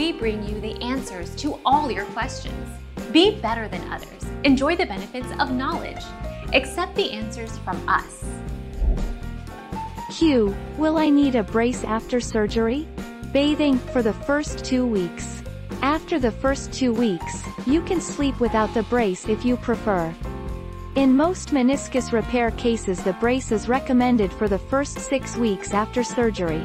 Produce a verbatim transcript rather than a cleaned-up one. we bring you the answers to all your questions. Be better than others. Enjoy the benefits of knowledge. Accept the answers from us. Q. Will I need a brace after surgery? Bathing for the first two weeks. After the first two weeks, you can sleep without the brace if you prefer. In most meniscus repair cases, the brace is recommended for the first six weeks after surgery.